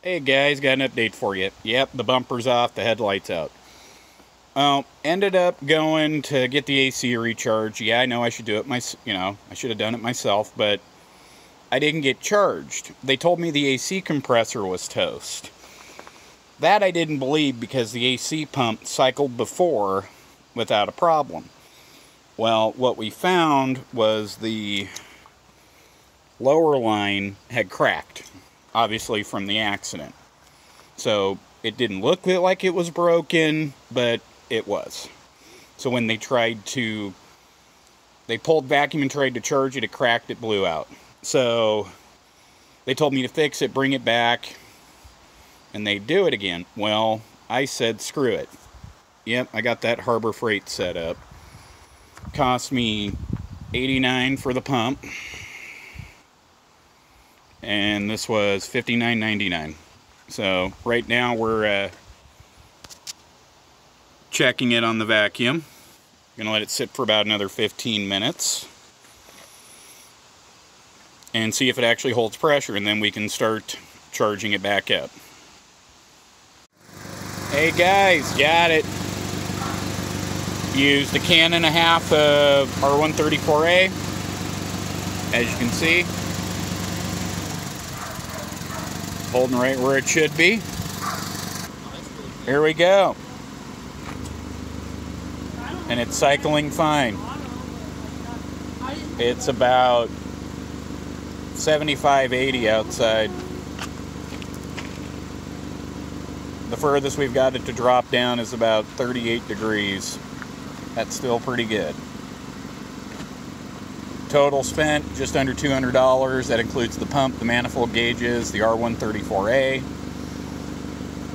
Hey guys, got an update for you. Yep, the bumper's off, the headlight's out. Ended up going to get the AC recharged. Yeah, I know I should do it myself, you know, I should have done it myself, but I didn't get charged. They told me the AC compressor was toast. That I didn't believe because the AC pump cycled before without a problem. Well, what we found was the lower line had cracked, obviously from the accident. So it didn't look like it was broken, but it was. So when they tried to, they pulled vacuum and tried to charge it, it cracked, it blew out. So they told me to fix it, bring it back, and they do it again. Well, I said, screw it. Yep, I got that Harbor Freight set up. Cost me $89 for the pump. And this was $59.99. So right now we're checking it on the vacuum. I'm gonna let it sit for about another 15 minutes and see if it actually holds pressure, and then we can start charging it back up. Hey guys, got it. Used a can and a half of R134A, as you can see. Holding right where it should be. Here we go. And it's cycling fine. It's about 75-80 outside. The furthest we've got it to drop down is about 38 degrees. That's still pretty good. Total spent just under $200. That includes the pump, the manifold gauges, the R134A,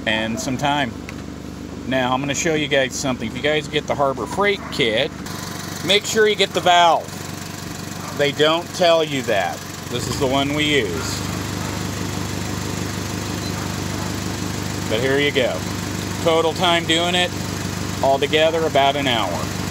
and some time. Now I'm going to show you guys something. If you guys get the Harbor Freight kit, make sure you get the valve. They don't tell you that. This is the one we use. But here you go. Total time doing it all together about an hour.